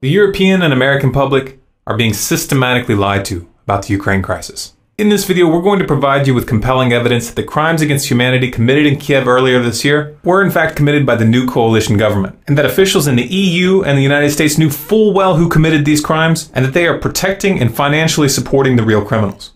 The European and American public are being systematically lied to about the Ukraine crisis. In this video, we're going to provide you with compelling evidence that the crimes against humanity committed in Kiev earlier this year were in fact committed by the new coalition government, and that officials in the EU and the United States knew full well who committed these crimes, and that they are protecting and financially supporting the real criminals.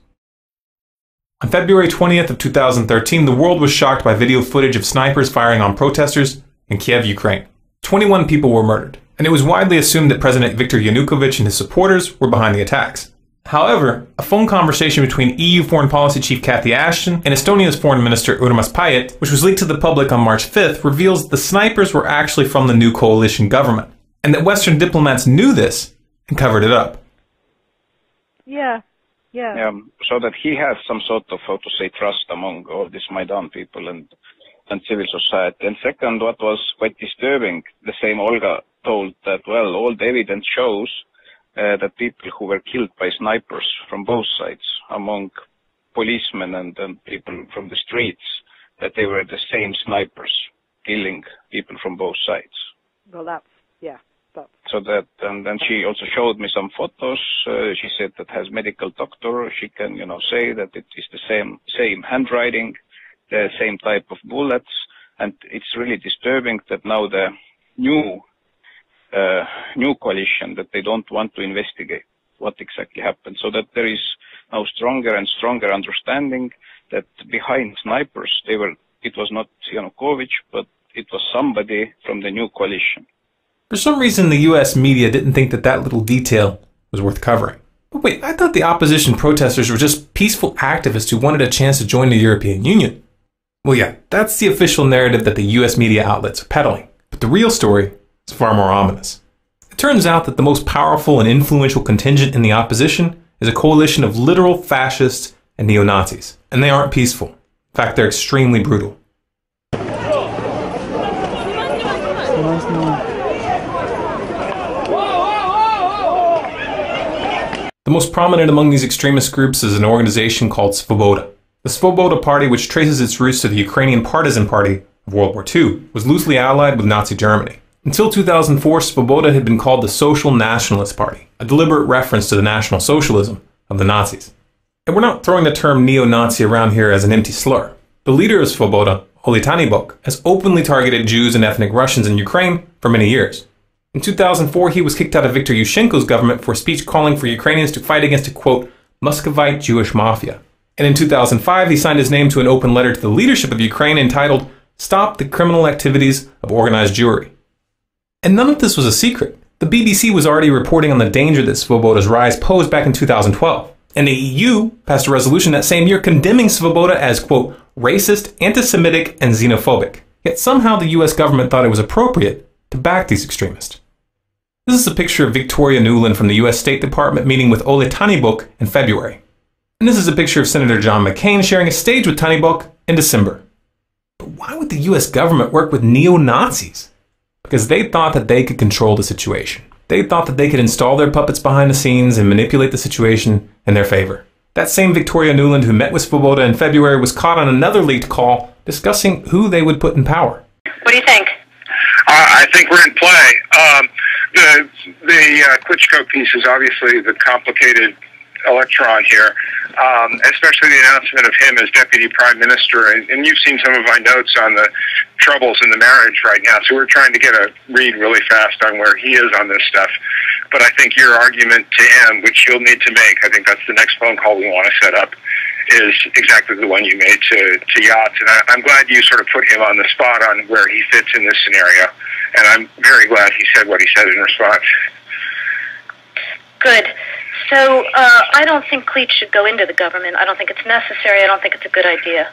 On February 20th of 2013, the world was shocked by video footage of snipers firing on protesters in Kiev, Ukraine. 21 people were murdered, and it was widely assumed that President Viktor Yanukovych and his supporters were behind the attacks. However, a phone conversation between EU Foreign Policy Chief Kathy Ashton and Estonia's Foreign Minister Urmas Payet, which was leaked to the public on March 5th, reveals that the snipers were actually from the new coalition government, and that Western diplomats knew this and covered it up. So that he has some sort of, how to say, trust among all these Maidan people and civil society. And second, what was quite disturbing, the same Olga told that, well, all the evidence shows that people who were killed by snipers from both sides, among policemen and people from the streets, that they were the same snipers killing people from both sides. Well, that's... So that, and then she also showed me some photos. She said that has medical doctor, she can, you know, say that it is the same handwriting, the same type of bullets, and it's really disturbing that now the new coalition, that they don't want to investigate what exactly happened, so that there is now stronger and stronger understanding that behind snipers it was not Yanukovych, but it was somebody from the new coalition. For some reason, the U.S. media didn't think that little detail was worth covering. But wait, I thought the opposition protesters were just peaceful activists who wanted a chance to join the European Union. Well, yeah, that's the official narrative that the U.S. media outlets are peddling, but the real story is far more ominous. It turns out that the most powerful and influential contingent in the opposition is a coalition of literal fascists and neo-Nazis, and they aren't peaceful. In fact, they're extremely brutal. The most prominent among these extremist groups is an organization called Svoboda. The Svoboda party, which traces its roots to the Ukrainian Partisan Party of World War II, was loosely allied with Nazi Germany. Until 2004, Svoboda had been called the Social Nationalist Party, a deliberate reference to the National Socialism of the Nazis. And we're not throwing the term neo-Nazi around here as an empty slur. The leader of Svoboda, Oleh Tyahnybok, has openly targeted Jews and ethnic Russians in Ukraine for many years. In 2004, he was kicked out of Viktor Yushchenko's government for a speech calling for Ukrainians to fight against a, quote, Muscovite Jewish mafia. And in 2005, he signed his name to an open letter to the leadership of Ukraine entitled, Stop the Criminal Activities of Organized Jewry. And none of this was a secret. The BBC was already reporting on the danger that Svoboda's rise posed back in 2012. And the EU passed a resolution that same year condemning Svoboda as, quote, racist, anti-Semitic, and xenophobic. Yet somehow the US government thought it was appropriate to back these extremists. This is a picture of Victoria Nuland from the US State Department meeting with Oleh Tyahnybok in February. And this is a picture of Senator John McCain sharing a stage with Tyahnybok in December. But why would the US government work with neo-Nazis? Because they thought that they could control the situation. They thought that they could install their puppets behind the scenes and manipulate the situation in their favor. That same Victoria Nuland who met with Svoboda in February was caught on another leaked call discussing who they would put in power. What do you think? I think we're in play. The Klitschko piece is obviously the complicated electron here, especially the announcement of him as deputy prime minister. And you've seen some of my notes on the troubles in the marriage right now, so we're trying to get a read really fast on where he is on this stuff. But I think your argument to him, which you'll need to make, I think that's the next phone call we want to set up, is exactly the one you made to Yats. And I'm glad you sort of put him on the spot on where he fits in this scenario. And I'm very glad he said what he said in response. Good. So I don't think Klitsch should go into the government. I don't think it's necessary. I don't think it's a good idea.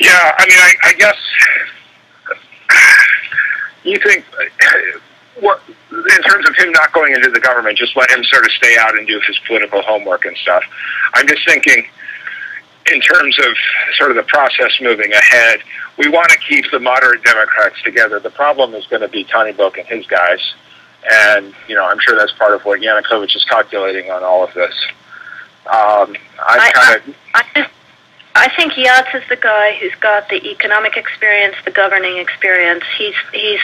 Yeah, I mean, I guess you think what in terms of him not going into the government, just let him sort of stay out and do his political homework and stuff. I'm just thinking in terms of sort of the process moving ahead, we want to keep the moderate Democrats together. The problem is going to be Tyahnybok and his guys. And, you know, I'm sure that's part of what Yanukovych is calculating on all of this. I I think Yats is the guy who's got the economic experience, the governing experience. He's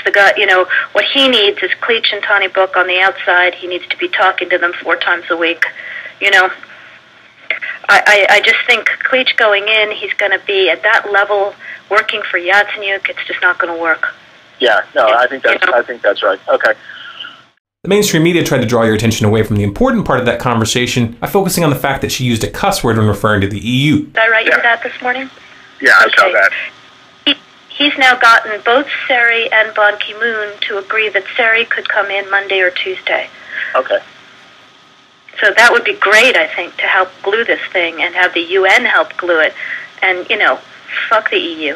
the guy, you know, what he needs is Klitsch and Tyahnybok on the outside. He needs to be talking to them 4 times a week, you know. I just think Klitsch going in, he's going to be at that level working for Yatsenyuk. It's just not going to work. Yeah, no, I think that's, you know? I think that's right. Okay. The mainstream media tried to draw your attention away from the important part of that conversation by focusing on the fact that she used a cuss word when referring to the EU. Did I write you that this morning? Yeah, okay. I saw that. He's now gotten both Sari and Ban Ki-moon to agree that Sari could come in Monday or Tuesday. Okay. So that would be great, I think, to help glue this thing and have the UN help glue it. And, you know, fuck the EU.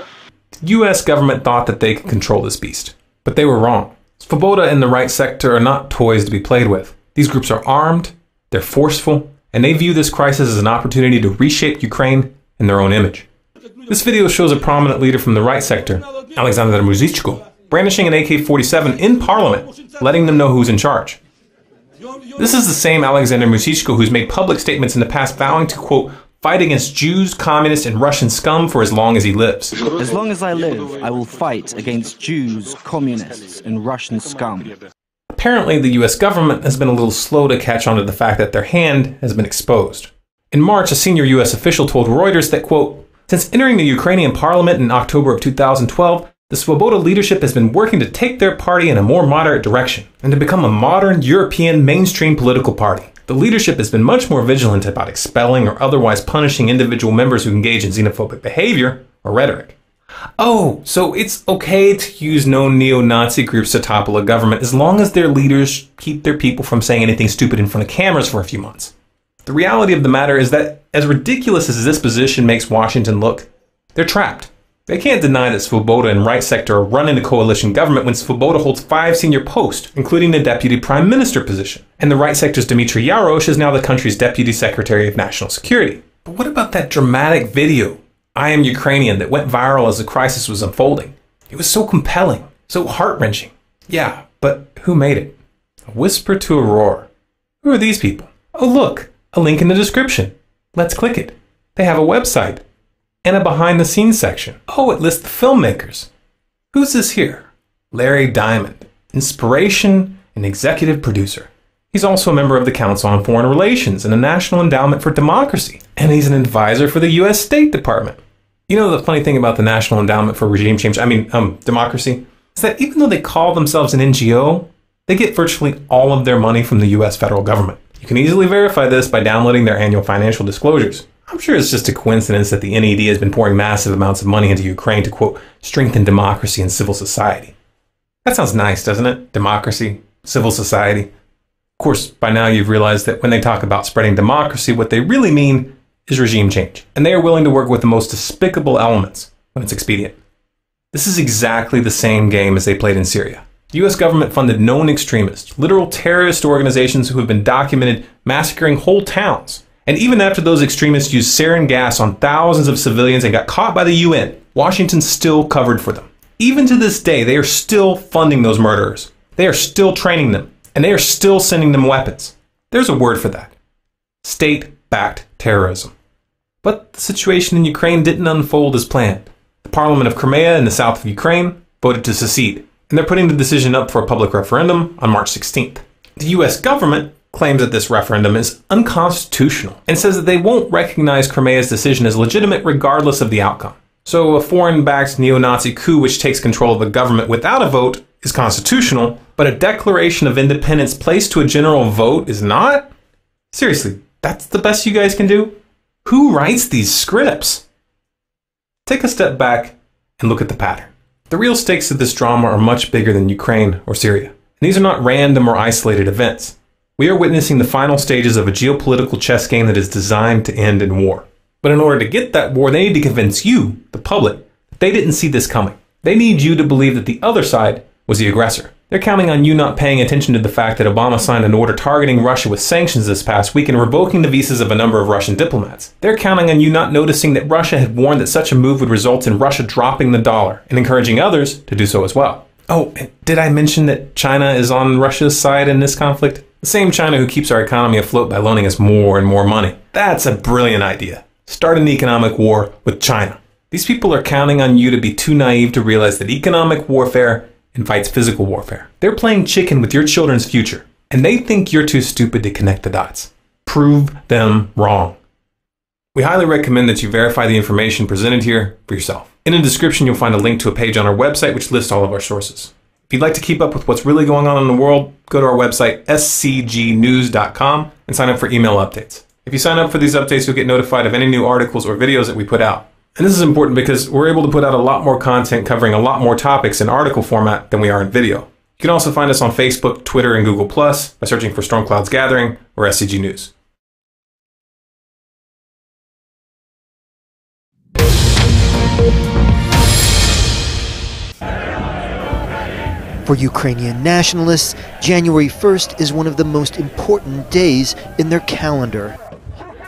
The U.S. government thought that they could control this beast, but they were wrong. Svoboda and the right sector are not toys to be played with. These groups are armed, they're forceful, and they view this crisis as an opportunity to reshape Ukraine in their own image. This video shows a prominent leader from the right sector, Alexander Muzichko, brandishing an AK-47 in parliament, letting them know who's in charge. This is the same Alexander Muzichko who's made public statements in the past vowing to, quote, fight against Jews, communists, and Russian scum for as long as he lives. As long as I live, I will fight against Jews, communists, and Russian scum. Apparently, the U.S. government has been a little slow to catch on to the fact that their hand has been exposed. In March, a senior U.S. official told Reuters that, quote, since entering the Ukrainian parliament in October of 2012, the Svoboda leadership has been working to take their party in a more moderate direction and to become a modern European mainstream political party. The leadership has been much more vigilant about expelling or otherwise punishing individual members who engage in xenophobic behavior or rhetoric. Oh, so it's okay to use known neo-Nazi groups to topple a government as long as their leaders keep their people from saying anything stupid in front of cameras for a few months. The reality of the matter is that, as ridiculous as this position makes Washington look, they're trapped. They can't deny that Svoboda and right sector are running a coalition government when Svoboda holds 5 senior posts, including the deputy prime minister position. And the right sector's Dmytro Yarosh is now the country's deputy secretary of national security. But what about that dramatic video, I Am Ukrainian, that went viral as the crisis was unfolding? It was so compelling, so heart-wrenching. Yeah, but who made it? A whisper to a roar. Who are these people? Oh look, a link in the description. Let's click it. They have a website. And a behind-the-scenes section. Oh, it lists the filmmakers. Who's this here? Larry Diamond, inspiration and executive producer. He's also a member of the Council on Foreign Relations and the National Endowment for Democracy. And he's an advisor for the U.S. State Department. You know the funny thing about the National Endowment for Regime Change, Democracy, is that even though they call themselves an NGO, they get virtually all of their money from the U.S. federal government. You can easily verify this by downloading their annual financial disclosures. I'm sure it's just a coincidence that the NED has been pouring massive amounts of money into Ukraine to, quote, strengthen democracy and civil society. That sounds nice, doesn't it? Democracy, civil society. Of course, by now you've realized that when they talk about spreading democracy, what they really mean is regime change. And they are willing to work with the most despicable elements when it's expedient. This is exactly the same game as they played in Syria. The U.S. government funded known extremists, literal terrorist organizations who have been documented massacring whole towns. And even after those extremists used sarin gas on thousands of civilians and got caught by the UN, Washington still covered for them. Even to this day, they are still funding those murderers. They are still training them, and they are still sending them weapons. There's a word for that. State-backed terrorism. But the situation in Ukraine didn't unfold as planned. The Parliament of Crimea in the south of Ukraine voted to secede, and they're putting the decision up for a public referendum on March 16th. The US government claims that this referendum is unconstitutional and says that they won't recognize Crimea's decision as legitimate regardless of the outcome. So a foreign-backed neo-Nazi coup which takes control of the government without a vote is constitutional, but a declaration of independence placed to a general vote is not? Seriously, that's the best you guys can do? Who writes these scripts? Take a step back and look at the pattern. The real stakes of this drama are much bigger than Ukraine or Syria. And these are not random or isolated events. We are witnessing the final stages of a geopolitical chess game that is designed to end in war. But in order to get that war, they need to convince you, the public, that they didn't see this coming. They need you to believe that the other side was the aggressor. They're counting on you not paying attention to the fact that Obama signed an order targeting Russia with sanctions this past week and revoking the visas of a number of Russian diplomats. They're counting on you not noticing that Russia had warned that such a move would result in Russia dropping the dollar and encouraging others to do so as well. Oh, and did I mention that China is on Russia's side in this conflict? The same China who keeps our economy afloat by loaning us more and more money. That's a brilliant idea. start an economic war with China. These people are counting on you to be too naive to realize that economic warfare invites physical warfare. They're playing chicken with your children's future, and they think you're too stupid to connect the dots. Prove them wrong. We highly recommend that you verify the information presented here for yourself. In the description, you'll find a link to a page on our website which lists all of our sources. If you'd like to keep up with what's really going on in the world, go to our website, scgnews.com, and sign up for email updates. If you sign up for these updates, you'll get notified of any new articles or videos that we put out. And this is important because we're able to put out a lot more content covering a lot more topics in article format than we are in video. You can also find us on Facebook, Twitter, and Google+ by searching for Stormcloud's Gathering or SCG News. For Ukrainian nationalists, January 1st is one of the most important days in their calendar.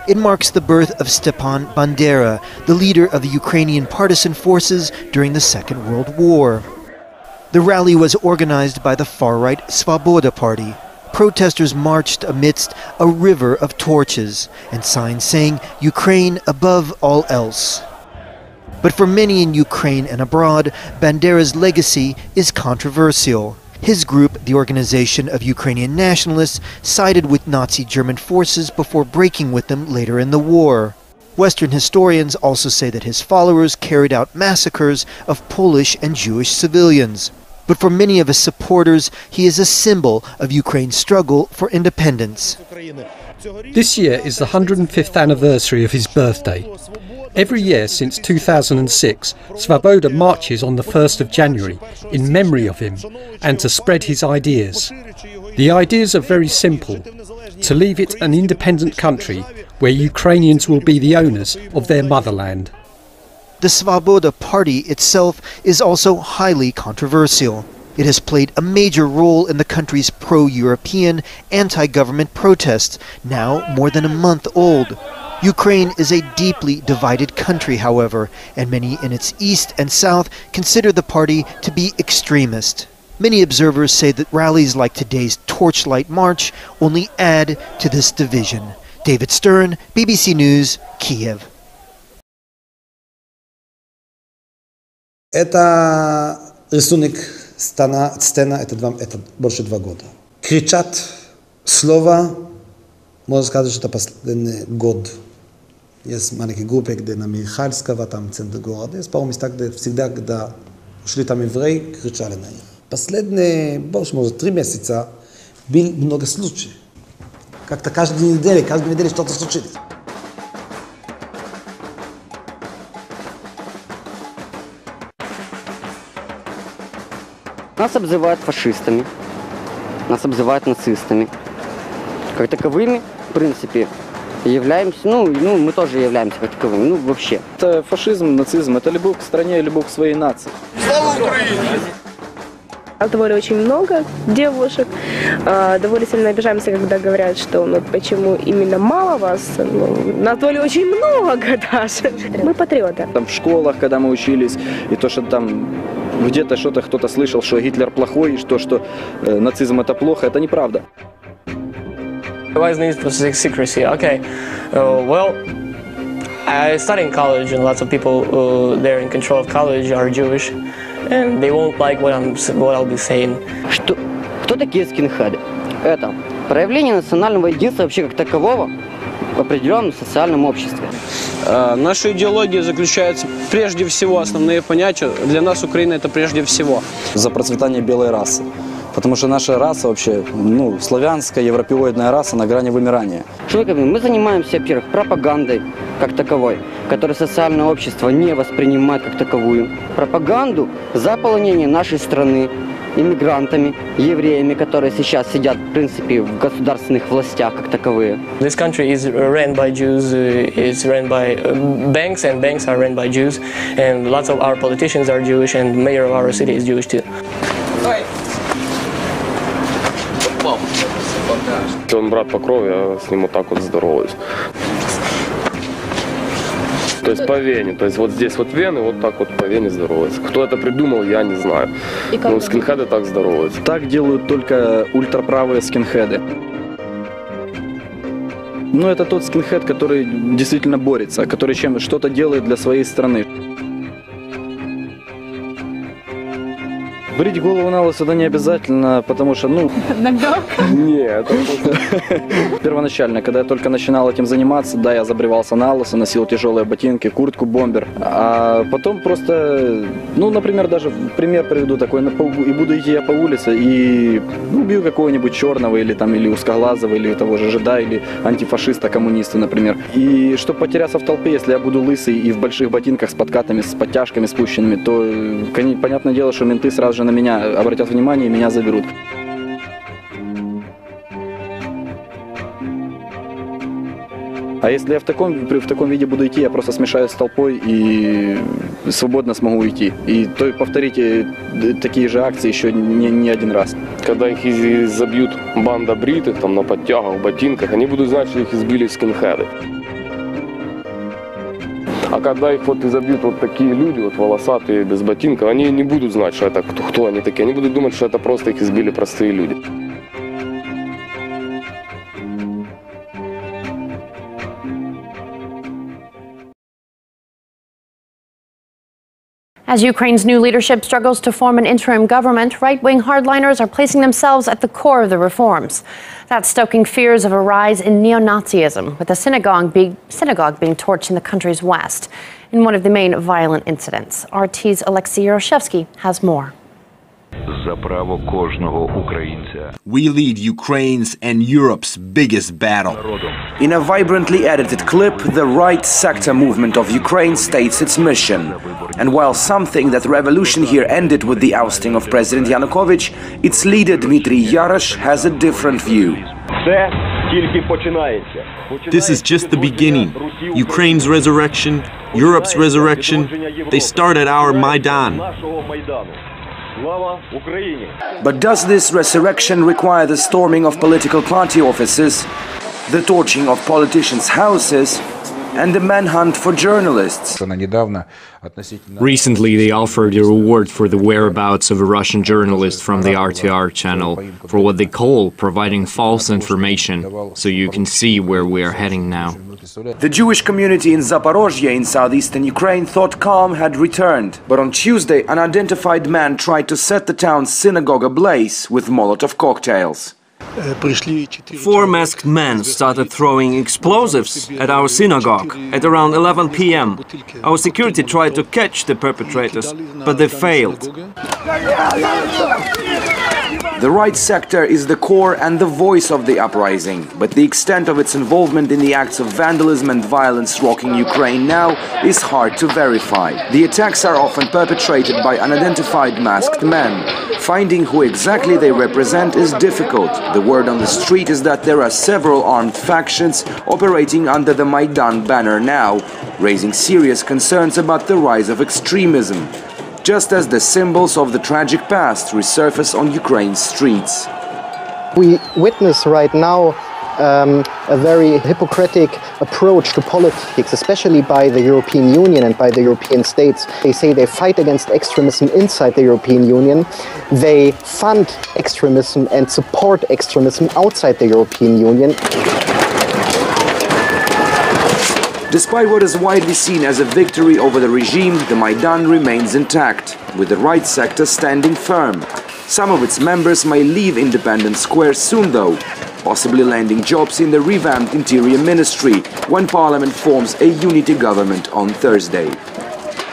It marks the birth of Stepan Bandera, the leader of the Ukrainian partisan forces during the Second World War. The rally was organized by the far-right Svoboda party. Protesters marched amidst a river of torches and signs saying, "Ukraine above all else." But for many in Ukraine and abroad, Bandera's legacy is controversial. His group, the Organization of Ukrainian Nationalists, sided with Nazi German forces before breaking with them later in the war. Western historians also say that his followers carried out massacres of Polish and Jewish civilians. But for many of his supporters, he is a symbol of Ukraine's struggle for independence. This year is the 105th anniversary of his birthday. Every year since 2006, Svoboda marches on the 1st of January in memory of him and to spread his ideas. The ideas are very simple: to leave it an independent country where Ukrainians will be the owners of their motherland. The Svoboda party itself is also highly controversial. It has played a major role in the country's pro-European, anti-government protests, now more than a month old. Ukraine is a deeply divided country, however, and many in its east and south consider the party to be extremist. Many observers say that rallies like today's Torchlight March only add to this division. David Stern, BBC News, Kiev. Это рисунок стена, это больше 2 года. Кричат слова, можно сказать, что это последний год. Есть маленькие группы, где на Михальского, там центр города. Есть пару мест, где всегда, когда ушли там евреи, кричали на них. Последние, больше, может, 3 месяца было много случаев. Как-то каждую неделю что-то случилось. Нас обзывают фашистами, нас обзывают нацистами. Как таковыми, в принципе, являемся, ну мы тоже являемся как таковыми, ну вообще. Это фашизм, нацизм, это любовь к стране, любовь к своей нации. Слава Украине! Довольно очень много девушек. Довольно сильно обижаемся, когда говорят, что ну, почему именно мало вас. Ну, нас довольно очень много даже. Мы патриоты. Там в школах, когда мы учились, и то, что там где-то что-то кто-то слышал, что Гитлер плохой, и что нацизм это плохо, это неправда. Why is the need for secrecy? Okay, well, I study in college, and lots of people there in control of college are Jewish, and they won't like what I'll be saying. Кто такие скинхеды? Это проявление национального единства вообще как такового в определенном социальном обществе. Наша идеология заключается прежде всего, основные понятия, для нас Украина это прежде всего. За процветание белой расы. Потому что наша раса вообще, ну, славянская, европеоидная раса на грани вымирания. Мы занимаемся, во-первых, пропагандой как таковой, которую социальное общество не воспринимает как таковую. Пропаганду за полонение нашей страны иммигрантами, евреями, которые сейчас сидят, в принципе, в государственных властях как таковые. This country is run by Jews, it's run by banks, and banks are run by Jews, and lots of our politicians are Jewish, and the mayor of our city is Jewish too. Он брат по крови, я с ним вот так вот здороваюсь. То есть по вене, то есть вот здесь вот вены, вот так вот по вене здороваются. Кто это придумал, я не знаю. Но скинхеды так здороваются. Так делают только ультраправые скинхеды. Ну, это тот скинхед, который действительно борется, который чем-то что-то делает для своей страны. Брить голову на лысо это не обязательно, потому что, ну... Иногда? Нет. Первоначально, когда я только начинал этим заниматься, да, я забривался на лысо, носил тяжелые ботинки, куртку, бомбер. А потом просто, ну, например, даже пример приведу такой, и буду идти я по улице, и убью какого-нибудь черного, или там, или узкоглазого, или того же жида, или антифашиста, коммуниста, например. И чтобы потеряться в толпе, если я буду лысый и в больших ботинках с подкатами, с подтяжками спущенными, то, понятное дело, что менты сразу же на меня обратят внимание и меня заберут. А если я в таком виде буду идти, я просто смешаюсь с толпой и свободно смогу уйти. И то повторите такие же акции еще не один раз. Когда их забьют банда бритых, там на подтягах, в ботинках, они будут знать, что их избили скинхеды. А когда их вот изобьют вот такие люди, вот волосатые, без ботинков, они не будут знать, что это кто они такие. Они будут думать, что это просто их избили простые люди. As Ukraine's new leadership struggles to form an interim government, right-wing hardliners are placing themselves at the core of the reforms. That's stoking fears of a rise in neo-Nazism, with a synagogue being torched in the country's west, in one of the main violent incidents. RT's Alexei Yaroshevsky has more. We lead Ukraine's and Europe's biggest battle. In a vibrantly edited clip, the right sector movement of Ukraine states its mission. And while something that revolution here ended with the ousting of President Yanukovych, its leader Dmytro Yarosh has a different view. This is just the beginning. Ukraine's resurrection, Europe's resurrection, they start at our Maidan. But does this resurrection require the storming of political party offices, the torching of politicians' houses, and the manhunt for journalists? Recently, they offered a reward for the whereabouts of a Russian journalist from the RTR channel for what they call providing false information, so you can see where we are heading now. The Jewish community in Zaporozhye in southeastern Ukraine thought calm had returned, but on Tuesday an unidentified man tried to set the town's synagogue ablaze with Molotov cocktails. 4 masked men started throwing explosives at our synagogue at around 11 p.m. Our security tried to catch the perpetrators, but they failed. The right sector is the core and the voice of the uprising, but the extent of its involvement in the acts of vandalism and violence rocking Ukraine now is hard to verify. The attacks are often perpetrated by unidentified masked men. Finding who exactly they represent is difficult. The word on the street is that there are several armed factions operating under the Maidan banner now, raising serious concerns about the rise of extremism, just as the symbols of the tragic past resurface on Ukraine's streets. We witness right now a very hypocritical approach to politics, especially by the European Union and by the European states. They say they fight against extremism inside the European Union. They fund extremism and support extremism outside the European Union. Despite what is widely seen as a victory over the regime, the Maidan remains intact, with the right sector standing firm. Some of its members may leave Independence Square soon though, possibly landing jobs in the revamped Interior Ministry, when Parliament forms a unity government on Thursday.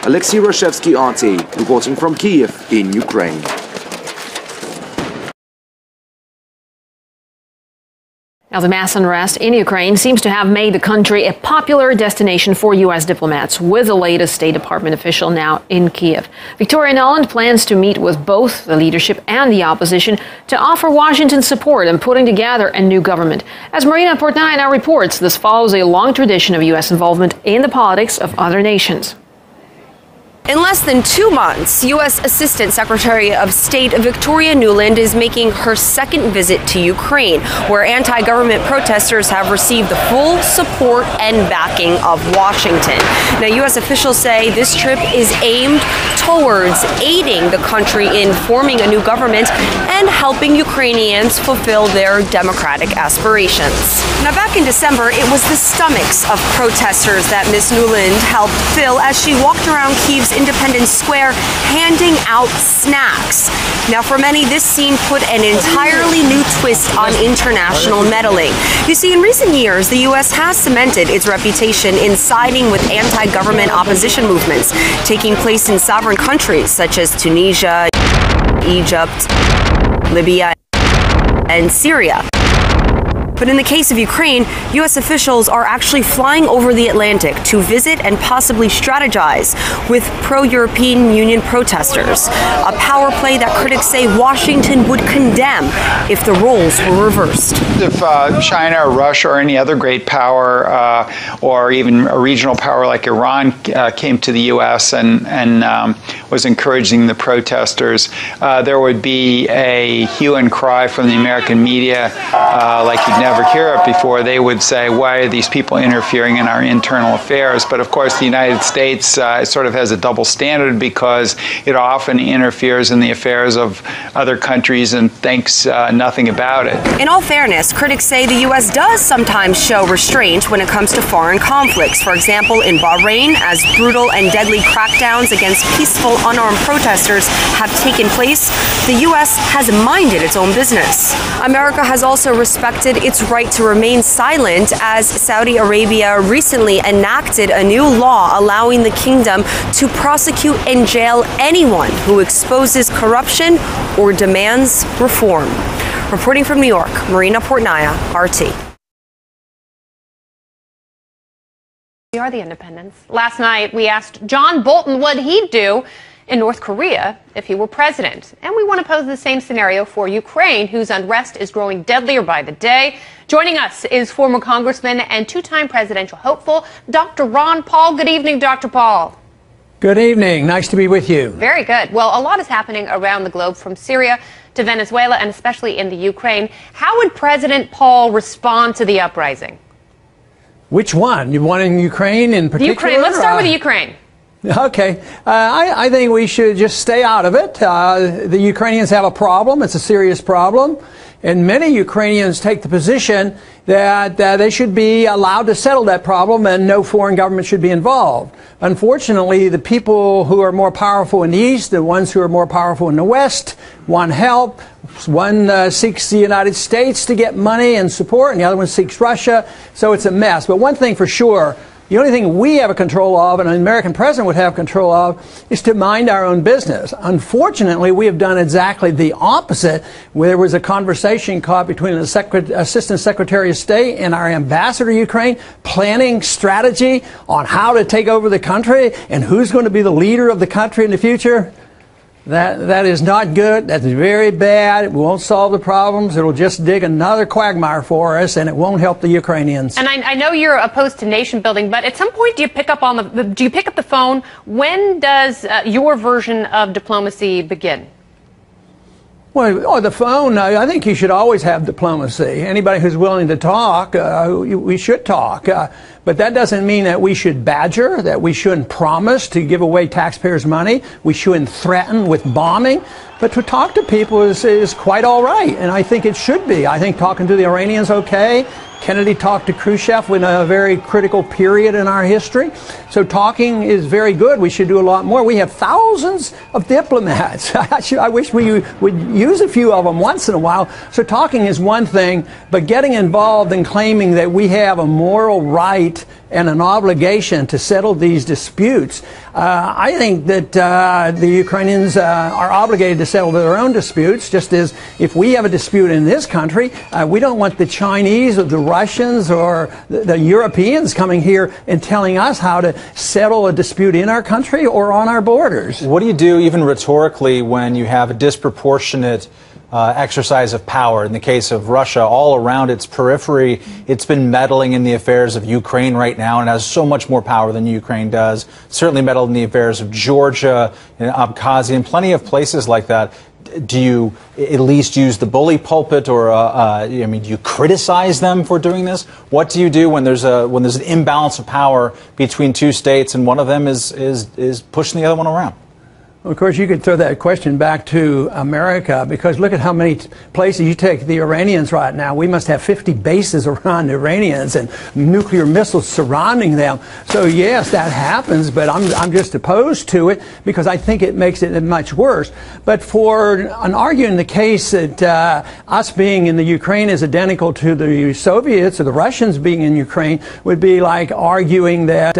Alexei Yaroshevsky, RT, reporting from Kiev in Ukraine. Now, the mass unrest in Ukraine seems to have made the country a popular destination for U.S. diplomats, with the latest State Department official now in Kiev. Victoria Nuland plans to meet with both the leadership and the opposition to offer Washington support in putting together a new government. As Marina Portnaya now reports, this follows a long tradition of U.S. involvement in the politics of other nations. In less than 2 months, U.S. Assistant Secretary of State Victoria Nuland is making her second visit to Ukraine, where anti-government protesters have received the full support and backing of Washington. Now, U.S. officials say this trip is aimed towards aiding the country in forming a new government and helping Ukrainians fulfill their democratic aspirations. Now, back in December, it was the stomachs of protesters that Ms. Nuland helped fill as she walked around Kyiv's Independence Square handing out snacks. Now, for many, this scene put an entirely new twist on international meddling. You see, in recent years, the U.S. has cemented its reputation in siding with anti-government opposition movements taking place in sovereign countries such as Tunisia, Egypt, Libya, and Syria. But in the case of Ukraine, U.S. officials are actually flying over the Atlantic to visit and possibly strategize with pro-European Union protesters, a power play that critics say Washington would condemn if the roles were reversed. If China or Russia or any other great power or even a regional power like Iran came to the U.S. and was encouraging the protesters, there would be a hue and cry from the American media like you'd never hear it before. They would say, why are these people interfering in our internal affairs? But of course, the United States sort of has a double standard because it often interferes in the affairs of other countries and thinks nothing about it. In all fairness, critics say the U.S. does sometimes show restraint when it comes to foreign conflicts. For example, in Bahrain, as brutal and deadly crackdowns against peaceful, unarmed protesters have taken place, the U.S. has minded its own business. America has also respected its right to remain silent as Saudi Arabia recently enacted a new law allowing the kingdom to prosecute and jail anyone who exposes corruption or demands reform. Reporting from New York, Marina Portnaya, RT. We are the Independents. Last night, we asked John Bolton what he'd do in North Korea if he were president. And we want to pose the same scenario for Ukraine, whose unrest is growing deadlier by the day. Joining us is former Congressman and two-time presidential hopeful, Dr. Ron Paul. Good evening, Dr. Paul. Good evening. Nice to be with you. Very good. Well, a lot is happening around the globe, from Syria to Venezuela, and especially in the Ukraine. How would President Paul respond to the uprising? Which one? You want in Ukraine in particular? Ukraine. Let's start with Ukraine. Okay. I think we should just stay out of it. The Ukrainians have a problem. It's a serious problem. And many Ukrainians take the position that they should be allowed to settle that problem and no foreign government should be involved. Unfortunately, the people who are more powerful in the East, the ones who are more powerful in the West, want help. One seeks the United States to get money and support, and the other one seeks Russia. So it's a mess. But one thing for sure, the only thing we have control of, and an American president would have control of, is to mind our own business. Unfortunately, we have done exactly the opposite. There was a conversation caught between the Assistant Secretary of State and our ambassador to Ukraine, planning strategy on how to take over the country and who's going to be the leader of the country in the future. That is not good. That's very bad. It won't solve the problems. It'll just dig another quagmire for us, and it won't help the Ukrainians. And I know you're opposed to nation building, but at some point, do you pick up the phone? When does your version of diplomacy begin? Well, the phone, I think you should always have diplomacy. Anybody who's willing to talk, we should talk. But that doesn't mean that we should badger, that we shouldn't promise to give away taxpayers' money, we shouldn't threaten with bombing. But to talk to people is quite all right, and I think it should be. I think talking to the Iranians, okay. Kennedy talked to Khrushchev in a very critical period in our history. So talking is very good. We should do a lot more. We have thousands of diplomats. I wish we would use a few of them once in a while. So talking is one thing, but getting involved and claiming that we have a moral right and an obligation to settle these disputes. I think that the Ukrainians are obligated to settle their own disputes, just as if we have a dispute in this country, we don't want the Chinese or the Russians or the Europeans coming here and telling us how to settle a dispute in our country or on our borders. What do you do, even rhetorically, when you have a disproportionate exercise of power. In the case of Russia, all around its periphery, it's been meddling in the affairs of Ukraine right now and has so much more power than Ukraine does. Certainly meddled in the affairs of Georgia and Abkhazia and plenty of places like that. Do you at least use the bully pulpit, or I mean, do you criticize them for doing this? What do you do when there's a when there's an imbalance of power between two states and one of them is pushing the other one around? Well, of course, you could throw that question back to America, because look at how many places you take the Iranians right now. We must have 50 bases around the Iranians and nuclear missiles surrounding them. So yes, that happens, but I'm just opposed to it because I think it makes it much worse. But for an arguing the case that us being in the Ukraine is identical to the Soviets or the Russians being in Ukraine would be like arguing that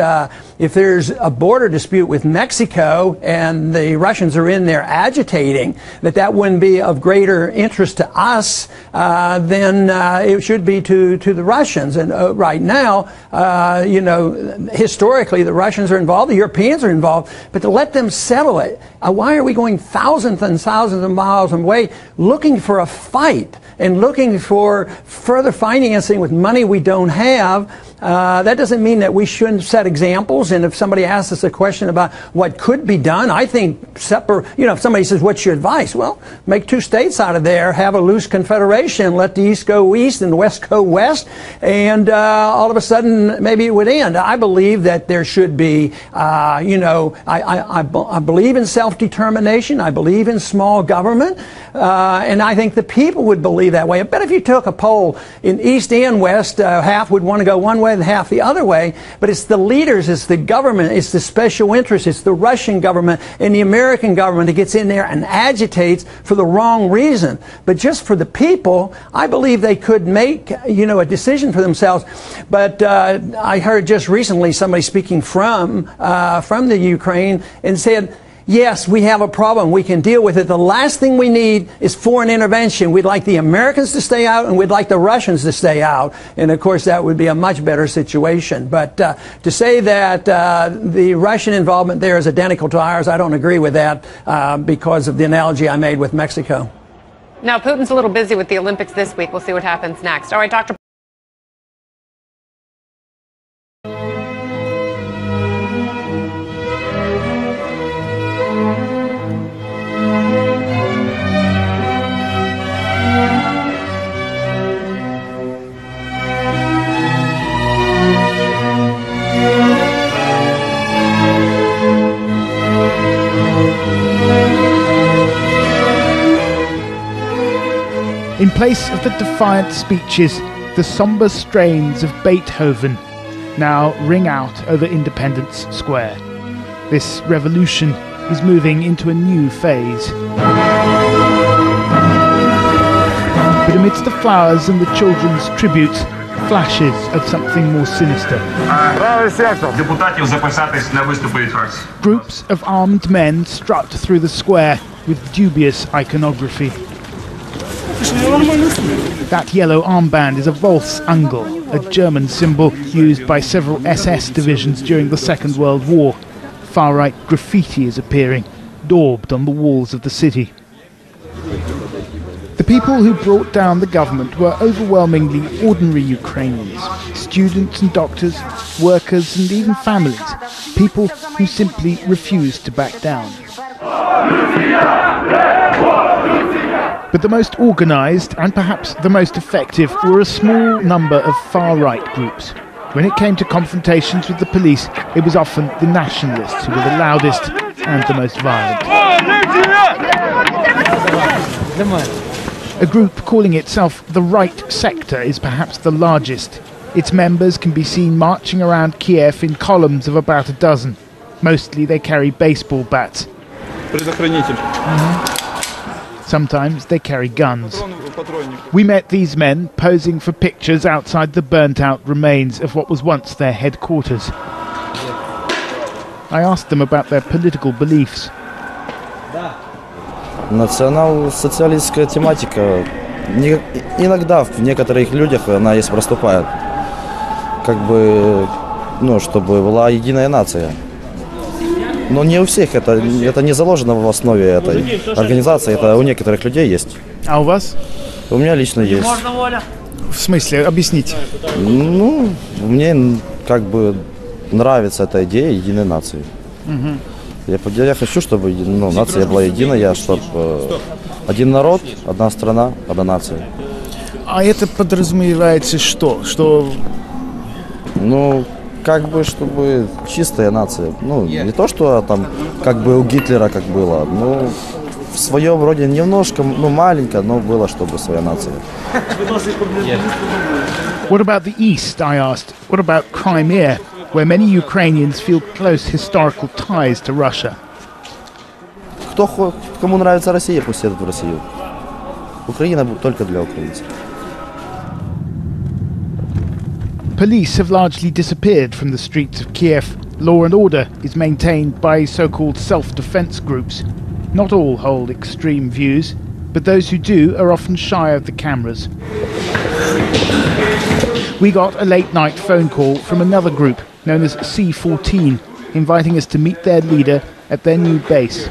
if there's a border dispute with Mexico and the Russians are in there agitating, that wouldn't be of greater interest to us than it should be to the Russians. And right now, you know, historically the Russians are involved, the Europeans are involved, but to let them settle it, why are we going thousands and thousands of miles away looking for a fight and looking for further financing with money we don't have? That doesn't mean that we shouldn't set examples. And if somebody asks us a question about what could be done, I think you know, if somebody says, what's your advice? Well, make two states out of there, have a loose confederation, let the East go East and the West go West, and all of a sudden maybe it would end. I believe that there should be, you know, I believe in self-determination, I believe in small government, and I think the people would believe that way. I bet if you took a poll in East and West, half would want to go one way and half the other way, but it's the leaders, it's the government, it's the special interests, it's the Russian government and the American government that gets in there and agitates for the wrong reason. But just for the people, I believe they could make, you know, a decision for themselves. But I heard just recently somebody speaking from the Ukraine and said, yes, we have a problem. We can deal with it. The last thing we need is foreign intervention. We'd like the Americans to stay out, and we'd like the Russians to stay out. And, of course, that would be a much better situation. But to say that the Russian involvement there is identical to ours, I don't agree with that because of the analogy I made with Mexico. Now, Putin's a little busy with the Olympics this week. We'll see what happens next. All right, Dr. In place of the defiant speeches, the sombre strains of Beethoven now ring out over Independence Square. This revolution is moving into a new phase. But amidst the flowers and the children's tributes, flashes of something more sinister. Groups of armed men strut through the square with dubious iconography. That yellow armband is a Volksangel, a German symbol used by several SS divisions during the Second World War. Far-right graffiti is appearing, daubed on the walls of the city. The people who brought down the government were overwhelmingly ordinary Ukrainians, students and doctors, workers and even families, people who simply refused to back down. But the most organised, and perhaps the most effective, were a small number of far-right groups. When it came to confrontations with the police, it was often the nationalists who were the loudest and the most violent. A group calling itself the Right Sector is perhaps the largest. Its members can be seen marching around Kiev in columns of about a dozen. Mostly they carry baseball bats. Sometimes they carry guns. We met these men posing for pictures outside the burnt-out remains of what was once their headquarters. I asked them about their political beliefs. Национал-социалистская тематика иногда в некоторых людях она есть проступает, как бы, ну, чтобы была единая нация. Но не у всех, это не заложено в основе этой организации, это у некоторых людей есть. А у вас? У меня лично есть. Можно воля? В смысле, объясните. Ну, мне как бы нравится эта идея единой нации. Угу. Я хочу, чтобы нация была единая, чтобы один народ, одна страна, одна нация. А это подразумевается что? Что... Ну, как бы, чтобы чистая нация. Ну, не то, что там, как бы у Гитлера как было, но в своем роде немножко, ну, маленько, но было, чтобы своя нация. What about the East, I asked. What about Crimea, where many Ukrainians feel close historical ties to Russia? Кто, кому нравится Россия, пусть едут в Россию. Украина только для украинцев. Police have largely disappeared from the streets of Kiev. Law and order is maintained by so-called self-defense groups. Not all hold extreme views, but those who do are often shy of the cameras. We got a late-night phone call from another group known as C-14, inviting us to meet their leader at their new base.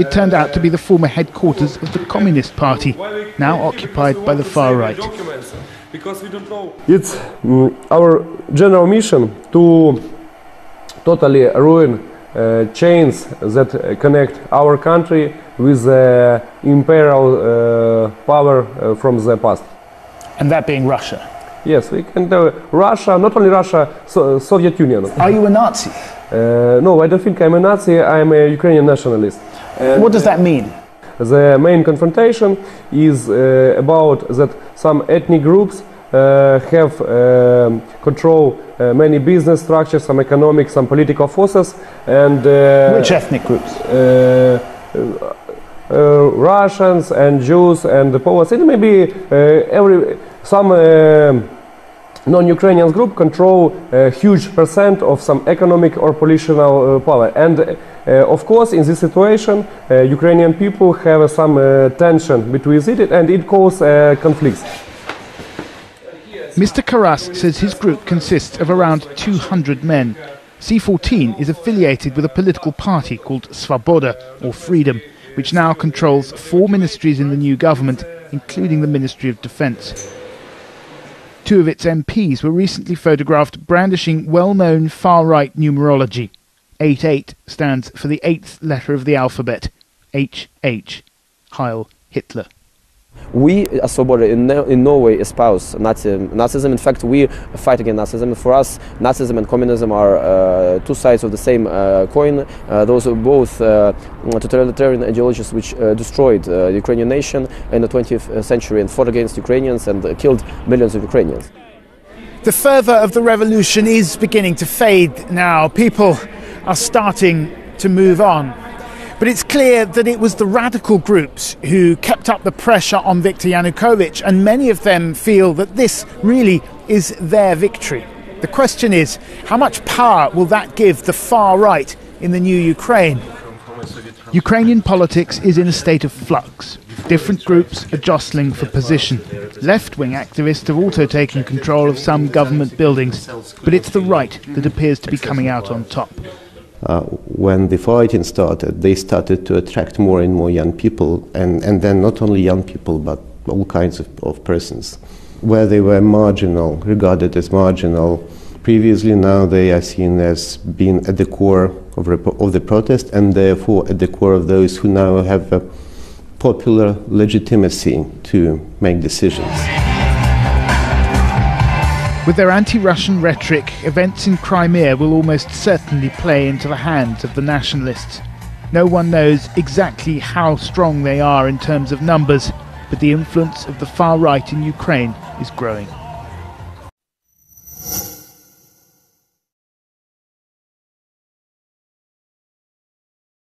It turned out to be the former headquarters of the Communist Party, now occupied by the far right. It's our general mission to totally ruin chains that connect our country with the imperial power from the past. And that being Russia? Yes, we can do Russia, not only Russia, Soviet Union. Are you a Nazi? No, I don't think I'm a Nazi, I'm a Ukrainian nationalist. What does that mean? The main confrontation is about that some ethnic groups have control many business structures, some economic, some political forces, and which ethnic groups? Russians and Jews and the Poles. It may be some non-Ukrainian group control a huge percent of some economic or political power. And of course, in this situation, Ukrainian people have some tension between it, and it causes conflicts. Mr. Karas says his group consists of around 200 men. C-14 is affiliated with a political party called Svoboda, or Freedom, which now controls 4 ministries in the new government, including the Ministry of Defense. 2 of its MPs were recently photographed brandishing well-known far-right numerology. 88 stands for the 8th letter of the alphabet, HH, Heil Hitler. We, as Svoboda, in Norway espouse Nazism. In fact, we fight against Nazism. For us, Nazism and communism are two sides of the same coin. Those are both totalitarian ideologies which destroyed the Ukrainian nation in the 20th century and fought against Ukrainians and killed millions of Ukrainians. The fervor of the revolution is beginning to fade now. People are starting to move on. But it's clear that it was the radical groups who kept up the pressure on Viktor Yanukovych, and many of them feel that this really is their victory. The question is, how much power will that give the far right in the new Ukraine? Ukrainian politics is in a state of flux. Different groups are jostling for position. Left-wing activists have also taken control of some government buildings, but it's the right that appears to be coming out on top. When the fighting started, they started to attract more and more young people, and then not only young people, but all kinds of persons. Where they were marginal, regarded as marginal, previously now they are seen as being at the core of the protest, and therefore at the core of those who now have a popular legitimacy to make decisions. With their anti-Russian rhetoric, events in Crimea will almost certainly play into the hands of the nationalists. No one knows exactly how strong they are in terms of numbers, but the influence of the far right in Ukraine is growing.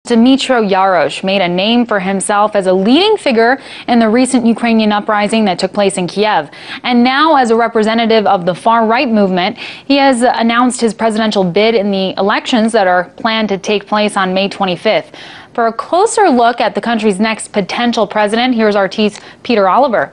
Dmytro Yarosh made a name for himself as a leading figure in the recent Ukrainian uprising that took place in Kiev. And now, as a representative of the far-right movement, he has announced his presidential bid in the elections that are planned to take place on May 25th. For a closer look at the country's next potential president, here's our RT's Peter Oliver.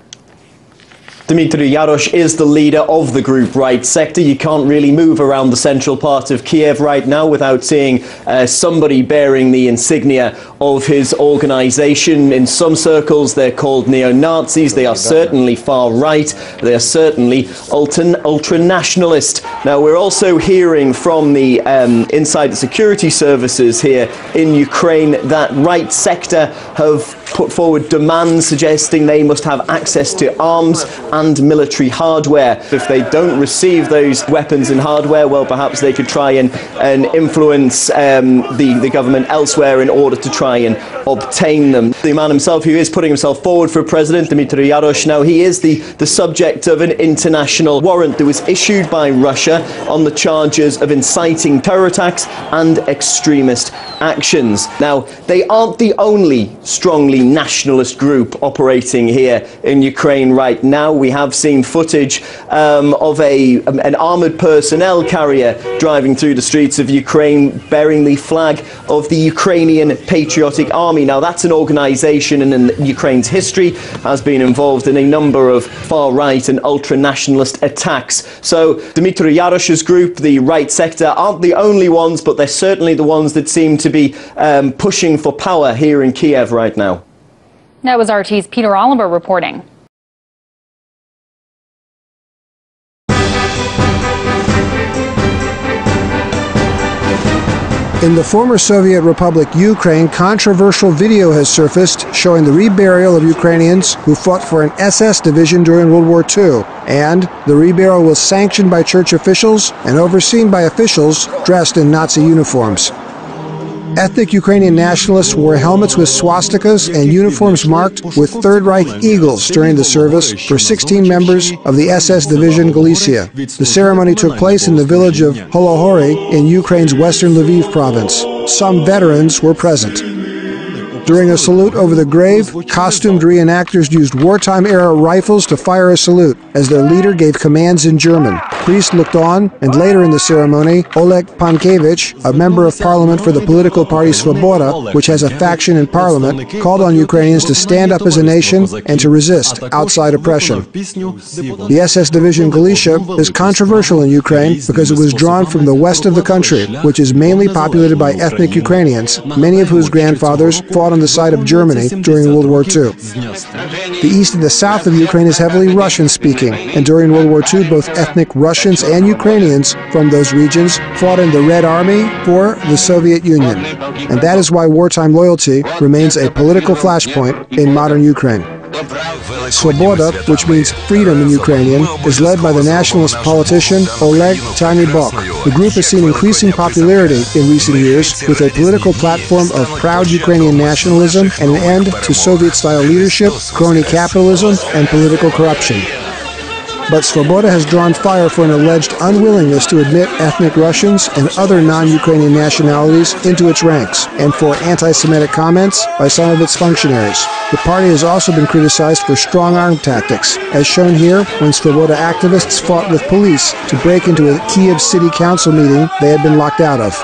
Dmytro Yarosh is the leader of the group right sector. You can't really move around the central part of Kiev right now without seeing somebody bearing the insignia of his organization. In some circles, they're called neo-Nazis. They are certainly far right. They are certainly ultra-nationalist. Now, we're also hearing from the inside the security services here in Ukraine that right sector have put forward demands suggesting they must have access to arms and military hardware. If they don't receive those weapons and hardware, well, perhaps they could try and influence the government elsewhere in order to try and obtain them. The man himself, who is putting himself forward for president, Dmytro Yarosh, now he is the subject of an international warrant that was issued by Russia on the charges of inciting terror attacks and extremist actions. Now, they aren't the only strongly nationalist group operating here in Ukraine right now. We have seen footage of an armoured personnel carrier driving through the streets of Ukraine bearing the flag of the Ukrainian Patriotic Army. Now, that's an organisation and in Ukraine's history has been involved in a number of far-right and ultra-nationalist attacks. So Dmytro Yarosh's group, the right sector, aren't the only ones, but they're certainly the ones that seem to be pushing for power here in Kiev right now. That was RT's Peter Oliver reporting. In the former Soviet Republic Ukraine, controversial video has surfaced showing the reburial of Ukrainians who fought for an SS division during World War II. And the reburial was sanctioned by church officials and overseen by officials dressed in Nazi uniforms. Ethnic Ukrainian nationalists wore helmets with swastikas and uniforms marked with Third Reich eagles during the service for 16 members of the SS Division Galicia. The ceremony took place in the village of Holohori in Ukraine's western Lviv province. Some veterans were present. During a salute over the grave, costumed reenactors used wartime-era rifles to fire a salute as their leader gave commands in German. Priests looked on, and later in the ceremony, Oleg Pankevich, a member of parliament for the political party Svoboda, which has a faction in parliament, called on Ukrainians to stand up as a nation and to resist outside oppression. The SS Division Galicia is controversial in Ukraine because it was drawn from the west of the country, which is mainly populated by ethnic Ukrainians, many of whose grandfathers fought on the side of Germany during World War II. The east and the south of Ukraine is heavily Russian-speaking, and during World War II, both ethnic Russians and Ukrainians from those regions fought in the Red Army for the Soviet Union. And that is why wartime loyalty remains a political flashpoint in modern Ukraine. Svoboda, which means freedom in Ukrainian, is led by the nationalist politician Oleh Tyahnybok. The group has seen increasing popularity in recent years with a political platform of proud Ukrainian nationalism and an end to Soviet-style leadership, crony capitalism, and political corruption. But Svoboda has drawn fire for an alleged unwillingness to admit ethnic Russians and other non-Ukrainian nationalities into its ranks, and for anti-Semitic comments by some of its functionaries. The party has also been criticized for strong-arm tactics, as shown here when Svoboda activists fought with police to break into a Kiev city council meeting they had been locked out of.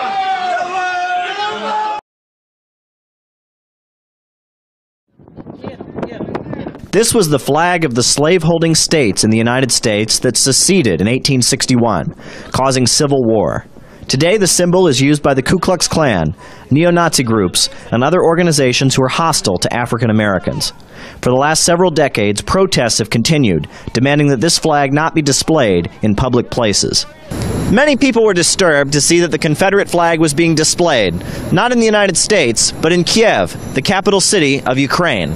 This was the flag of the slave-holding states in the United States that seceded in 1861, causing civil war. Today, the symbol is used by the Ku Klux Klan, neo-Nazi groups, and other organizations who are hostile to African Americans. For the last several decades, protests have continued, demanding that this flag not be displayed in public places. Many people were disturbed to see that the Confederate flag was being displayed, not in the United States, but in Kiev, the capital city of Ukraine.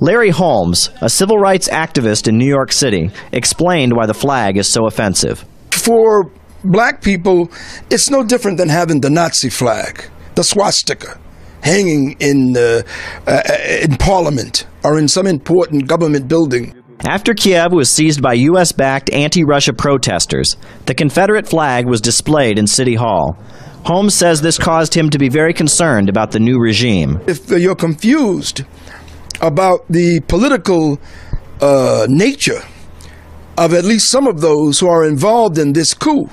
Larry Holmes, a civil rights activist in New York City, explained why the flag is so offensive. For black people, it's no different than having the Nazi flag, the swastika, hanging in Parliament or in some important government building. After Kiev was seized by U.S.-backed anti-Russia protesters, the Confederate flag was displayed in City Hall. Holmes says this caused him to be very concerned about the new regime. If you're confused about the political nature of at least some of those who are involved in this coup,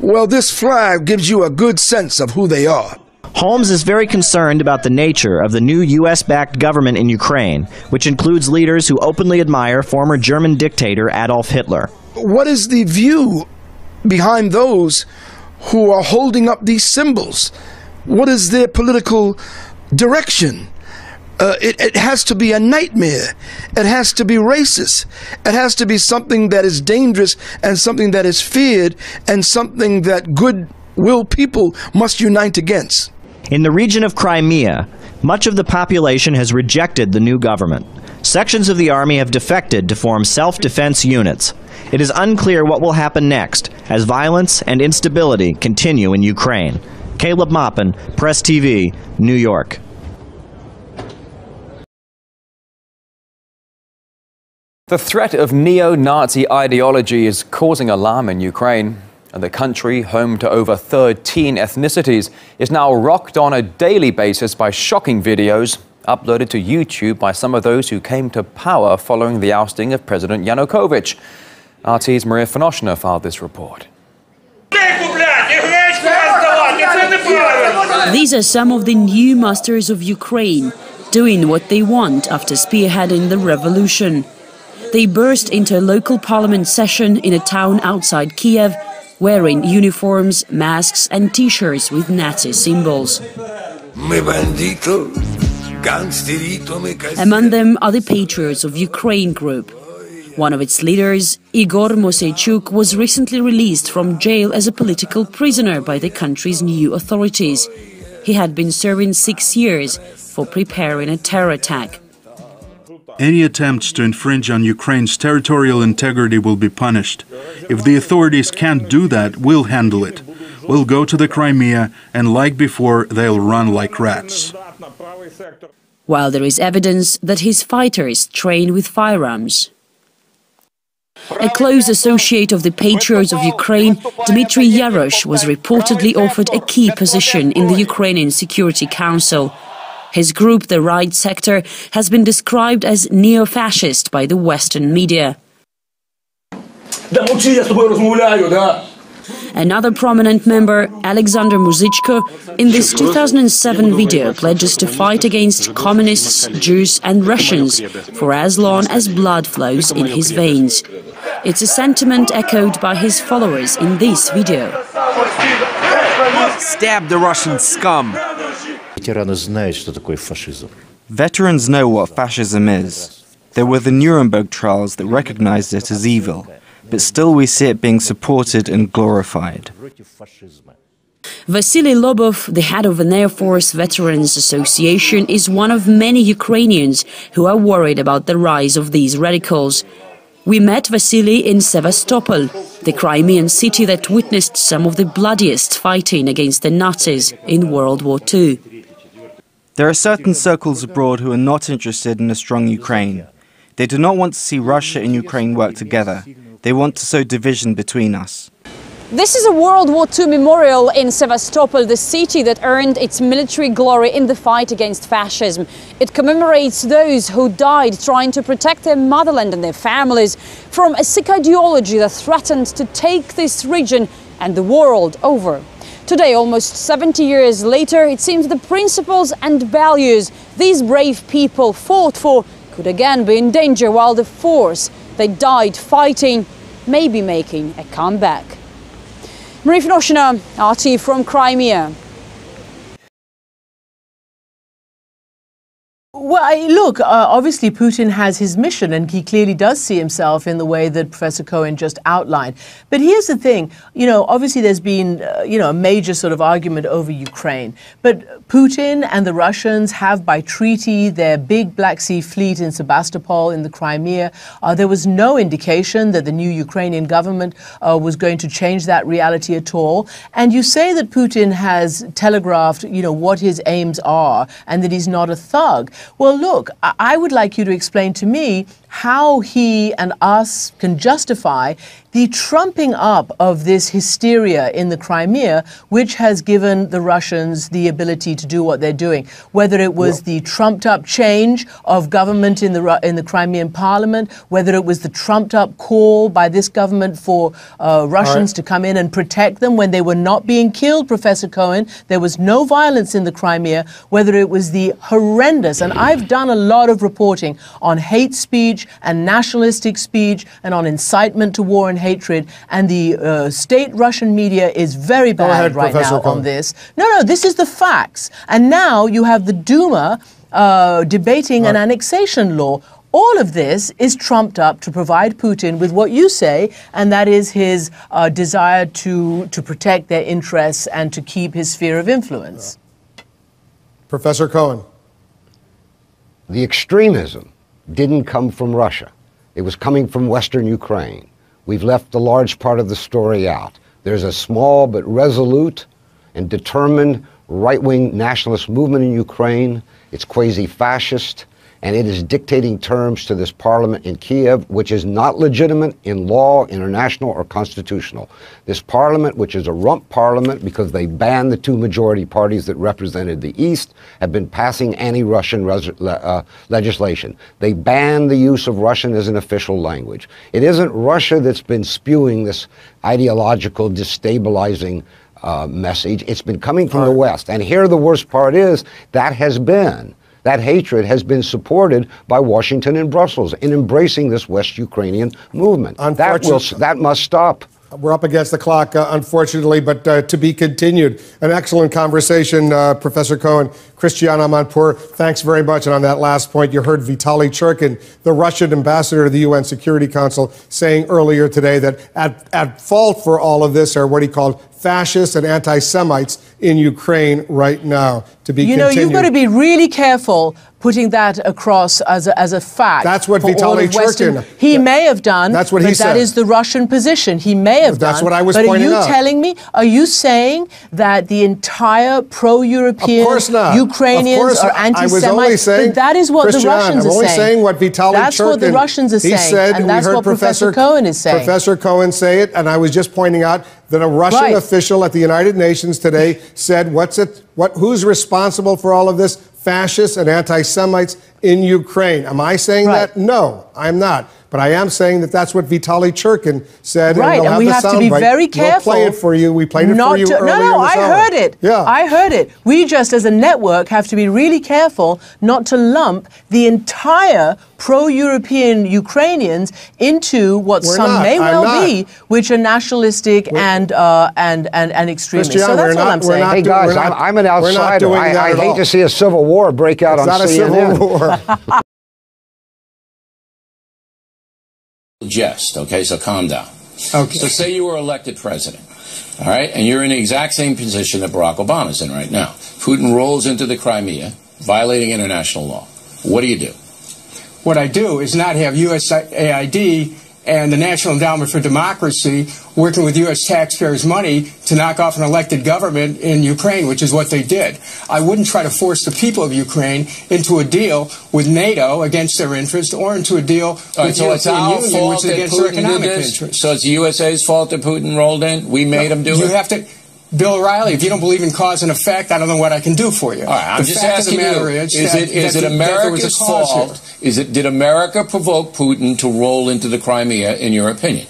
well, this flag gives you a good sense of who they are. Holmes is very concerned about the nature of the new U.S.-backed government in Ukraine, which includes leaders who openly admire former German dictator Adolf Hitler. What is the view behind those who are holding up these symbols? What is their political direction? It has to be a nightmare. It has to be racist. It has to be something that is dangerous and something that is feared and something that goodwill people must unite against. In the region of Crimea, much of the population has rejected the new government. Sections of the army have defected to form self-defense units. It is unclear what will happen next as violence and instability continue in Ukraine. Caleb Maupin, Press TV, New York. The threat of neo-Nazi ideology is causing alarm in Ukraine. And the country, home to over 13 ethnicities, is now rocked on a daily basis by shocking videos uploaded to YouTube by some of those who came to power following the ousting of President Yanukovych. RT's Maria Fanoshina filed this report. These are some of the new masters of Ukraine, doing what they want after spearheading the revolution. They burst into a local parliament session in a town outside Kiev, wearing uniforms, masks and t-shirts with Nazi symbols. Among them are the Patriots of Ukraine group. One of its leaders, Igor Moseychuk, was recently released from jail as a political prisoner by the country's new authorities. He had been serving 6 years for preparing a terror attack. Any attempts to infringe on Ukraine's territorial integrity will be punished. If the authorities can't do that, we'll handle it. We'll go to the Crimea, and like before, they'll run like rats. While there is evidence that his fighters train with firearms. A close associate of the Patriots of Ukraine, Dmytro Yarosh, was reportedly offered a key position in the Ukrainian Security Council. His group, the Right Sector, has been described as neo-fascist by the Western media. Another prominent member, Alexander Muzichko, in this 2007 video pledges to fight against communists, Jews and Russians for as long as blood flows in his veins. It's a sentiment echoed by his followers in this video. Stab the Russian scum! Veterans know what fascism is. There were the Nuremberg trials that recognized it as evil, but still we see it being supported and glorified. Vasily Lobov, the head of an Air Force Veterans Association, is one of many Ukrainians who are worried about the rise of these radicals. We met Vasily in Sevastopol, the Crimean city that witnessed some of the bloodiest fighting against the Nazis in World War II. There are certain circles abroad who are not interested in a strong Ukraine. They do not want to see Russia and Ukraine work together. They want to sow division between us. This is a World War II memorial in Sevastopol, the city that earned its military glory in the fight against fascism. It commemorates those who died trying to protect their motherland and their families from a sick ideology that threatened to take this region and the world over. Today, almost 70 years later, it seems the principles and values these brave people fought for could again be in danger, while the force they died fighting may be making a comeback. Maria Fanoshina, RT from Crimea. Well, obviously Putin has his mission and he clearly does see himself in the way that Professor Cohen just outlined. But here's the thing, obviously there's been, a major sort of argument over Ukraine. But Putin and the Russians have by treaty their big Black Sea fleet in Sebastopol in the Crimea. There was no indication that the new Ukrainian government was going to change that reality at all. And you say that Putin has telegraphed, what his aims are and that he's not a thug. Well, look, I would like you to explain to me how he and us can justify the trumping up of this hysteria in the Crimea, which has given the Russians the ability to do what they're doing, whether it was the trumped-up change of government in the Crimean parliament, whether it was the trumped-up call by this government for Russians to come in and protect them when they were not being killed, Professor Cohen. There was no violence in the Crimea, whether it was the horrendous, and I've done a lot of reporting on hate speech and nationalistic speech and on incitement to war and hatred, and the state Russian media is very bad right now on this. No, this is the facts. And now you have the Duma debating an annexation law. All of this is trumped up to provide Putin with what you say, and that is his desire to protect their interests and to keep his sphere of influence. Professor Cohen. The extremism didn't come from Russia. It was coming from Western Ukraine. We've left a large part of the story out. There's a small but resolute and determined right-wing nationalist movement in Ukraine. It's quasi-fascist, and it is dictating terms to this parliament in Kiev, which is not legitimate in law, international, or constitutional. This parliament, which is a rump parliament because they banned the two majority parties that represented the East, have been passing anti-Russian legislation. They banned the use of Russian as an official language. It isn't Russia that's been spewing this ideological, destabilizing message. It's been coming from the West. And here the worst part is that has been. That hatred has been supported by Washington and Brussels in embracing this West Ukrainian movement. That must stop. We're up against the clock, unfortunately, but to be continued. An excellent conversation, Professor Cohen. Christiana Amanpour, thanks very much. And on that last point, you heard Vitaly Churkin, the Russian ambassador to the UN Security Council, saying earlier today that at fault for all of this are what he called fascists and anti-Semites in Ukraine right now. To be continued. You've got to be really careful putting that across as a fact. That's what Vitaly Churkin. He may have done. That's what he said. That is the Russian position. He may have done. That's what I was pointing out. But are you telling me? Are you saying that the entire pro-European Ukrainians are anti-Semites? But that is what the Russians are saying. I'm only saying what Vitaly Churkin. That's what the Russians are saying, and that's what Professor Cohen is saying. Professor Cohen say it, and I was just pointing out that a Russian official at the United Nations today said, who's responsible for all of this? Fascists and anti-Semites in Ukraine. Am I saying that? No, I'm not. But I am saying that that's what Vitaly Churkin said. Right, and we have to be very careful. We'll play it for you. We played it for you earlier. No, I heard it. Yeah. I heard it. We just, as a network, have to be really careful not to lump the entire pro-European Ukrainians into what some may well be, which are nationalistic and extremist. So that's what I'm saying. Hey, guys, I'm an outsider. I hate to see a civil war break out on CNN. It's not a civil war. Jest, okay, so calm down. Okay. So say you were elected president, all right, and you're in the exact same position that Barack Obama's in right now. Putin rolls into the Crimea, violating international law. What do you do? What I do is not have USAID and the National Endowment for Democracy working with U.S. taxpayers' money to knock off an elected government in Ukraine, which is what they did. I wouldn't try to force the people of Ukraine into a deal with NATO against their interest or into a deal with the European Union, which is against their economic interest. So it's the USA's fault that Putin rolled in? We made him do it? You have to... Bill Riley, if you don't believe in cause and effect, I don't know what I can do for you. All right, I'm just asking you, is it America's fault? Did America provoke Putin to roll into the Crimea, in your opinion?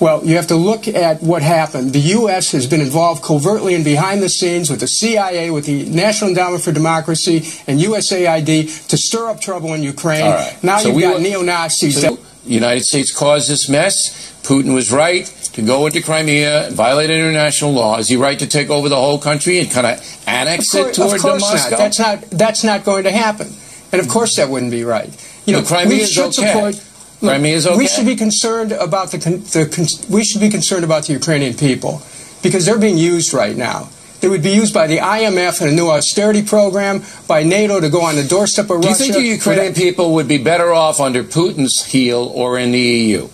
Well, you have to look at what happened. The U.S. has been involved covertly and behind the scenes with the CIA, with the National Endowment for Democracy, and USAID to stir up trouble in Ukraine. All right. Now you've got neo-Nazis. So the United States caused this mess. Putin was right to go into Crimea and violate international law. Is he right to take over the whole country and kind of annex it toward Moscow? That's not going to happen. And of course that wouldn't be right. You know, Crimea is okay. Crimea is okay. We should be concerned about the Ukrainian people because they're being used right now. They would be used by the IMF in a new austerity program, by NATO to go on the doorstep of Russia. Do you think the Ukrainian people would be better off under Putin's heel or in the EU?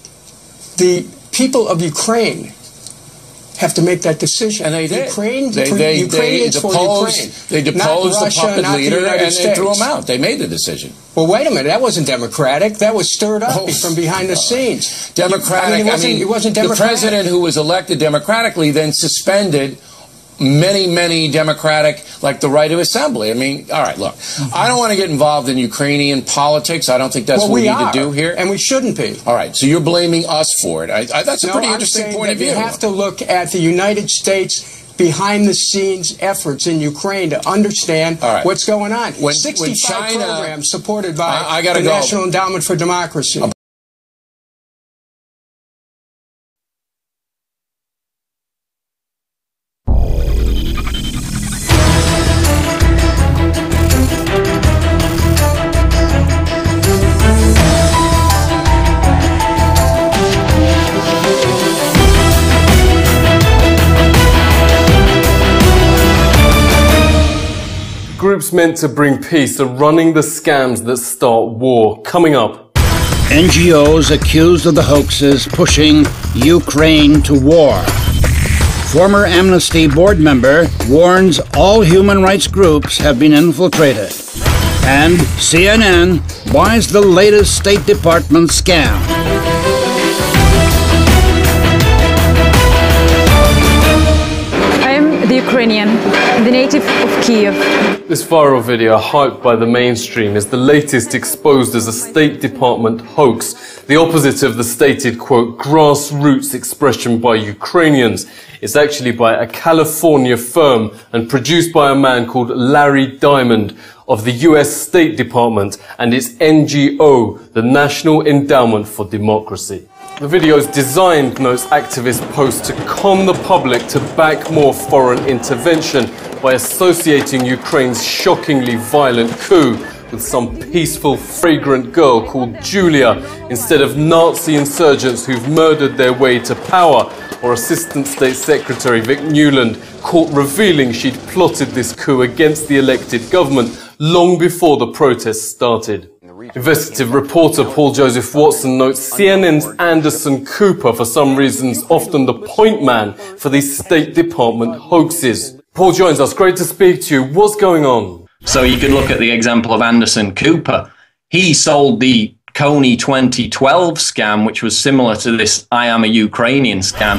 The people of Ukraine have to make that decision. And they did. They deposed the puppet leader and they threw him out. They made the decision. Well, wait a minute. That wasn't democratic. That was stirred up from behind the scenes. Democratic. I mean, it wasn't democratic. The president who was elected democratically then suspended many democratic, like the right of assembly. I mean, all right, look, I don't want to get involved in Ukrainian politics. I don't think that's what we need to do here. And we shouldn't be. All right, so you're blaming us for it. That's a pretty interesting point of view. You have to look at the United States behind-the-scenes efforts in Ukraine to understand what's going on. When, 65 when China, programs supported by the National Endowment for Democracy. Groups meant to bring peace are running the scams that start war. Coming up. NGOs accused of the hoaxes pushing Ukraine to war. Former Amnesty board member warns all human rights groups have been infiltrated. And CNN buys the latest State Department scam. The Ukrainian, the native of Kiev. This viral video, hyped by the mainstream, is the latest exposed as a State Department hoax, the opposite of the stated, quote, grassroots expression by Ukrainians. It's actually by a California firm and produced by a man called Larry Diamond of the US State Department and its NGO, the National Endowment for Democracy. The video's designed, notes activist post, to con the public to back more foreign intervention by associating Ukraine's shockingly violent coup with some peaceful, fragrant girl called Julia instead of Nazi insurgents who've murdered their way to power, or Assistant State Secretary Vic Nuland, caught revealing she'd plotted this coup against the elected government long before the protests started. Investigative reporter Paul Joseph Watson notes CNN's Anderson Cooper, for some reasons often the point man for these State Department hoaxes. Paul joins us. Great to speak to you. What's going on? So you could look at the example of Anderson Cooper. He sold the Coney 2012 scam, which was similar to this I am a Ukrainian scam,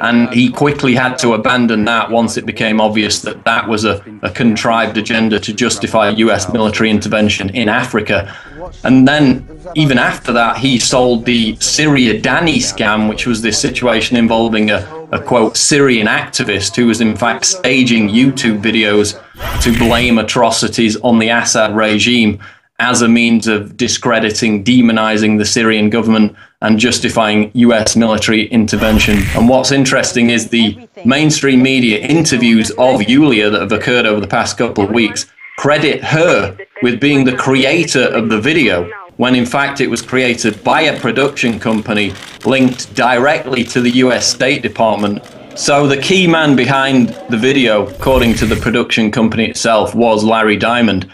and he quickly had to abandon that once it became obvious that that was a contrived agenda to justify US military intervention in Africa. And then even after that, he sold the Syria Danny scam, which was this situation involving a quote Syrian activist who was in fact staging YouTube videos to blame atrocities on the Assad regime as a means of discrediting, demonizing the Syrian government and justifying US military intervention. And what's interesting is the mainstream media interviews of Yulia that have occurred over the past couple of weeks credit her with being the creator of the video, when in fact it was created by a production company linked directly to the US State Department. So the key man behind the video, according to the production company itself, was Larry Diamond.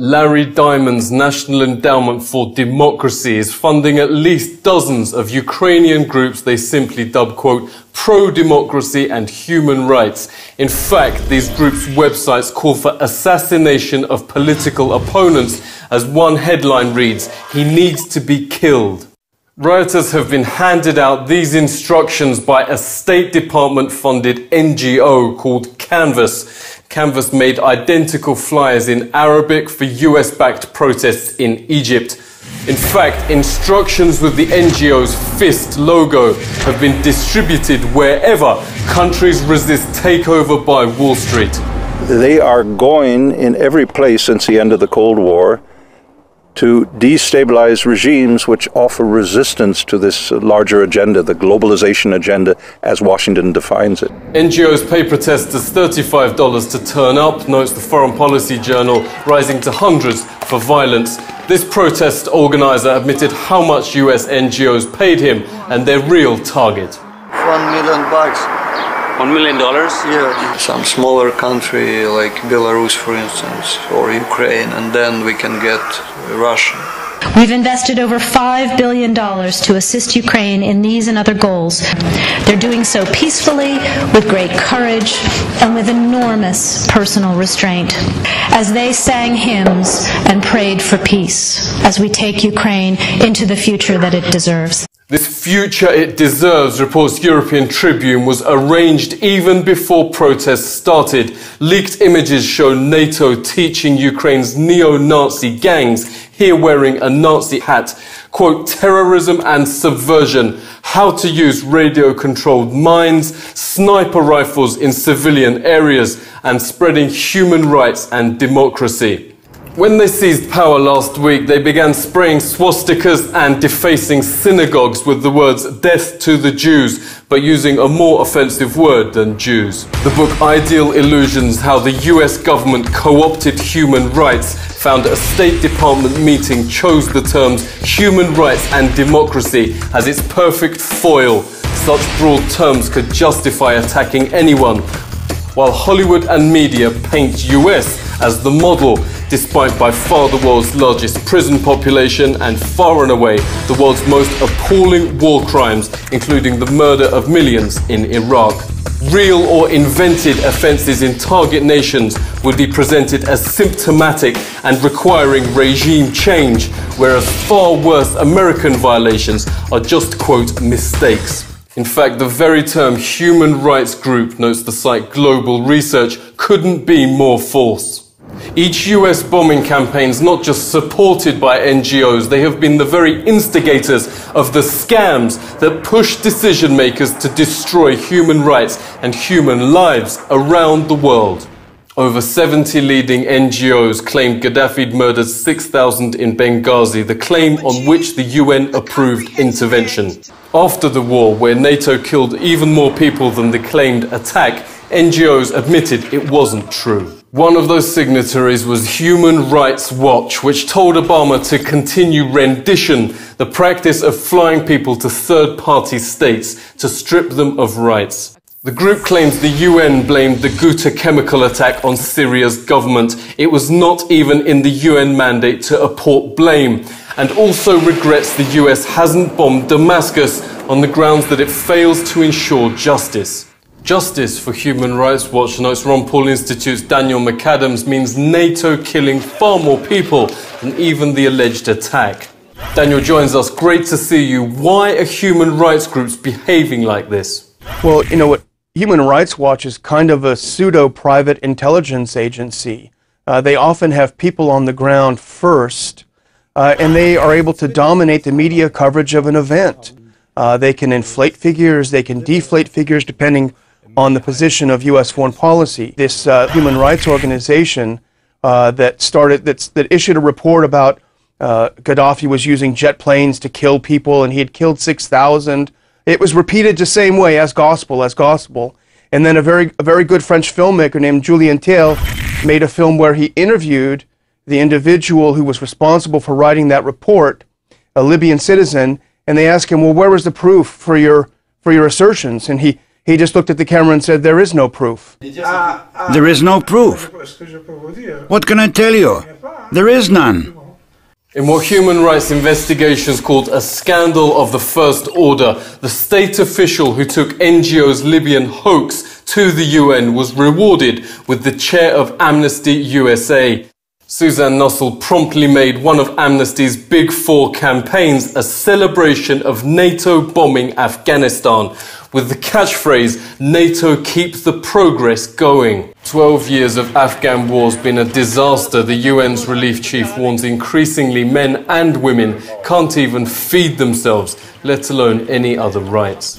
Larry Diamond's National Endowment for Democracy is funding at least dozens of Ukrainian groups they simply dub, quote, pro-democracy and human rights. In fact, these groups' websites call for assassination of political opponents. As one headline reads, he needs to be killed. Rioters have been handed out these instructions by a State Department-funded NGO called Canvas. Canvas made identical flyers in Arabic for US-backed protests in Egypt. In fact, instructions with the NGO's fist logo have been distributed wherever countries resist takeover by Wall Street. They are going in every place since the end of the Cold War to destabilize regimes which offer resistance to this larger agenda, the globalization agenda, as Washington defines it. NGOs pay protesters $35 to turn up, notes the Foreign Policy Journal, rising to hundreds for violence. This protest organizer admitted how much US NGOs paid him and their real target. $1 million. $1 million? Yeah. Some smaller country like Belarus, for instance, or Ukraine, and then we can get Russia. We've invested over $5 billion to assist Ukraine in these and other goals. They're doing so peacefully, with great courage, and with enormous personal restraint, as they sang hymns and prayed for peace, as we take Ukraine into the future that it deserves. This future it deserves, reports European Tribune, was arranged even before protests started. Leaked images show NATO teaching Ukraine's neo-Nazi gangs, here wearing a Nazi hat, quote, terrorism and subversion, how to use radio-controlled mines, sniper rifles in civilian areas, and spreading human rights and democracy. When they seized power last week, they began spraying swastikas and defacing synagogues with the words "Death to the Jews," but using a more offensive word than Jews. The book Ideal Illusions: How the US Government Co-opted Human Rights found a State Department meeting chose the terms human rights and democracy as its perfect foil. Such broad terms could justify attacking anyone, while Hollywood and media paint US as the model, despite by far the world's largest prison population and far and away the world's most appalling war crimes, including the murder of millions in Iraq. Real or invented offences in target nations would be presented as symptomatic and requiring regime change, whereas far worse American violations are just, quote, mistakes. In fact, the very term human rights group, notes the site Global Research, couldn't be more false. Each US bombing campaign is not just supported by NGOs, they have been the very instigators of the scams that push decision makers to destroy human rights and human lives around the world. Over 70 leading NGOs claimed Gaddafi murdered 6,000 in Benghazi, the claim on which the UN approved intervention. After the war, where NATO killed even more people than the claimed attack, NGOs admitted it wasn't true. One of those signatories was Human Rights Watch, which told Obama to continue rendition, the practice of flying people to third-party states to strip them of rights. The group claims the UN blamed the Ghouta chemical attack on Syria's government. It was not even in the UN mandate to apport blame, and also regrets the US hasn't bombed Damascus on the grounds that it fails to ensure justice. Justice for Human Rights Watch, notes Ron Paul Institute's Daniel McAdams, means NATO killing far more people than even the alleged attack. Daniel joins us. Great to see you. Why are human rights groups behaving like this? Well, you know what? Human Rights Watch is kind of a pseudo-private intelligence agency. They often have people on the ground first, and they are able to dominate the media coverage of an event. They can inflate figures, they can deflate figures, depending on the position of U.S. foreign policy. This human rights organization that issued a report about Gaddafi was using jet planes to kill people, and he had killed 6,000. It was repeated the same way, as gospel, as gospel. And then a very good French filmmaker named Julien Thiel made a film where he interviewed the individual who was responsible for writing that report, a Libyan citizen, and they asked him, well, where was the proof for your assertions? And he just looked at the camera and said, there is no proof. There is no proof. What can I tell you? There is none. In what human rights investigations called a scandal of the first order, the state official who took NGO's Libyan hoax to the UN was rewarded with the chair of Amnesty USA. Suzanne Nussel promptly made one of Amnesty's big four campaigns a celebration of NATO bombing Afghanistan, with the catchphrase, NATO keep the progress going. 12 years of Afghan war's been a disaster. The UN's relief chief warns increasingly men and women can't even feed themselves, let alone any other rights.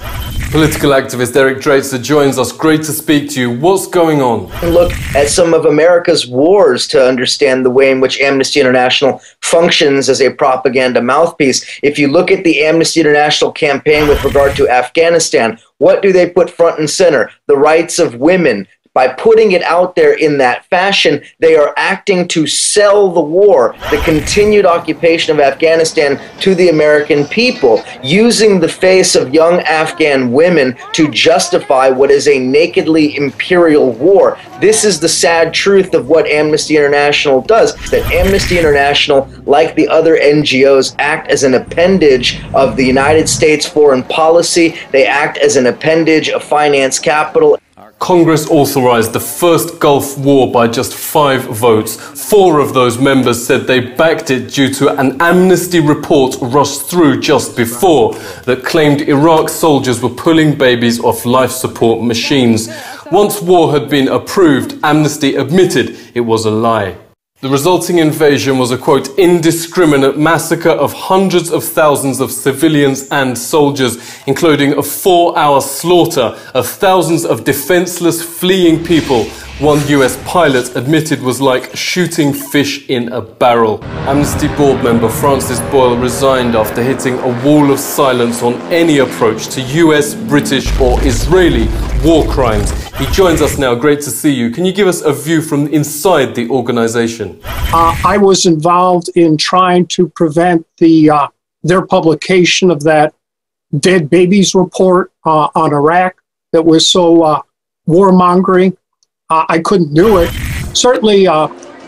Political activist Eric Draitzer joins us. Great to speak to you. What's going on? Look at some of America's wars to understand the way in which Amnesty International functions as a propaganda mouthpiece. If you look at the Amnesty International campaign with regard to Afghanistan, what do they put front and center? The rights of women, By putting it out there in that fashion, they are acting to sell the war, the continued occupation of Afghanistan, to the American people, using the face of young Afghan women to justify what is a nakedly imperial war. This is the sad truth of what Amnesty International does, that Amnesty International, like the other NGOs, act as an appendage of the United States foreign policy. They act as an appendage of finance capital. Congress authorized the first Gulf War by just 5 votes. 4 of those members said they backed it due to an amnesty report rushed through just before that claimed Iraq soldiers were pulling babies off life support machines. Once war had been approved, Amnesty admitted it was a lie. The resulting invasion was a, quote, indiscriminate massacre of hundreds of thousands of civilians and soldiers, including a 4-hour slaughter of thousands of defenseless fleeing people. One US pilot admitted was like shooting fish in a barrel. Amnesty board member Francis Boyle resigned after hitting a wall of silence on any approach to US, British or Israeli war crimes. He joins us now. Great to see you. Can you give us a view from inside the organization? I was involved in trying to prevent their publication of that dead babies report on Iraq that was so warmongering. I couldn't do it. Certainly,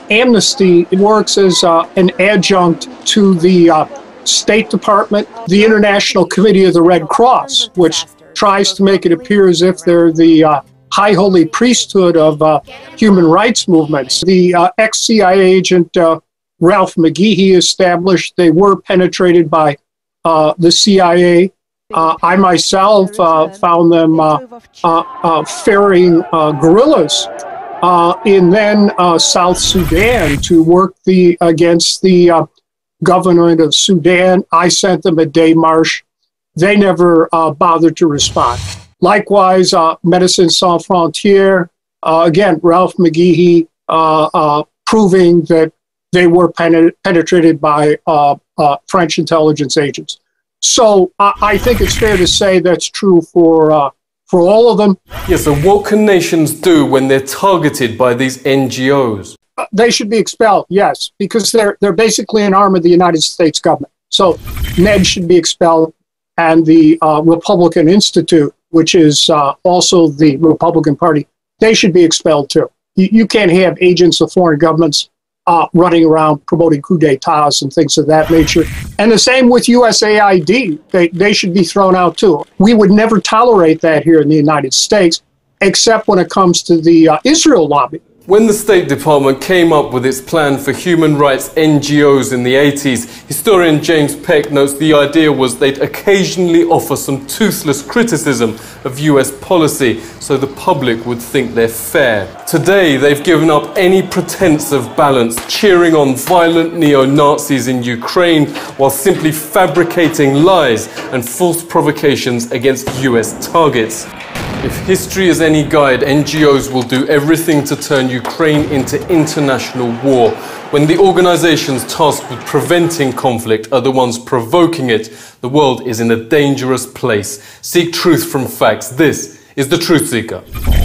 Amnesty works as an adjunct to the State Department, the International Committee of the Red Cross, which tries to make it appear as if they're the high holy priesthood of human rights movements. The ex-CIA agent Ralph McGehee established they were penetrated by the CIA. I myself found them ferrying guerrillas in then South Sudan to work against the government of Sudan. I sent them a démarche. They never bothered to respond. Likewise, Médecins Sans Frontières, again, Ralph McGehee proving that they were penetrated by French intelligence agents. So I think it's fair to say that's true for all of them. Yeah, so what can nations do when they're targeted by these NGOs? They should be expelled, yes, because they're basically an arm of the United States government. So NED should be expelled, and the Republican Institute, which is also the Republican Party, they should be expelled too. You can't have agents of foreign governments running around promoting coup d'etats and things of that nature. And the same with USAID. They should be thrown out too. We would never tolerate that here in the United States, except when it comes to the Israel lobby. When the State Department came up with its plan for human rights NGOs in the 80s, historian James Peck notes the idea was they'd occasionally offer some toothless criticism of US policy so the public would think they're fair. Today, they've given up any pretense of balance, cheering on violent neo-Nazis in Ukraine while simply fabricating lies and false provocations against US targets. If history is any guide, NGOs will do everything to turn Ukraine into international war, when the organizations tasked with preventing conflict are the ones provoking it. The world is in a dangerous place. Seek truth from facts. This is The Truth Seeker.